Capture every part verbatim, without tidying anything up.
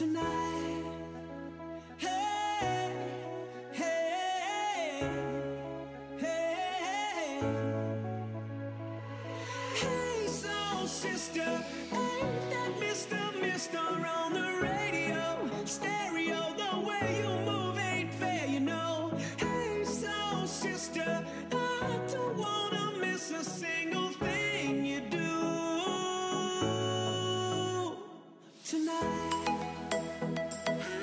tonight. Hey, hey, hey, hey. Hey, soul sister, ain't that Mister Mister on the radio? Stereo, the way you move ain't fair, you know. Hey, soul sister, I don't wanna miss a single thing you do tonight. Hey,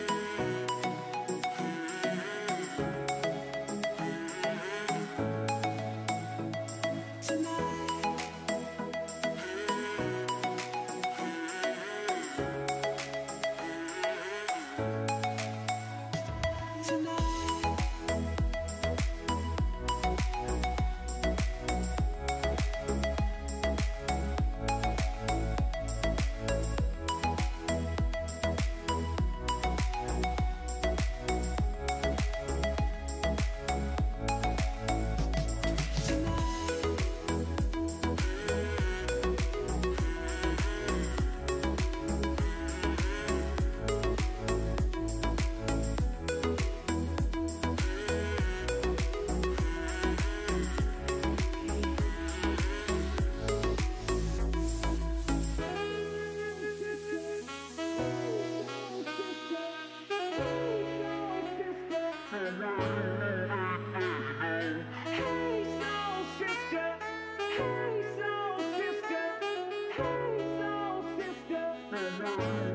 soul sister. Hey, soul sister.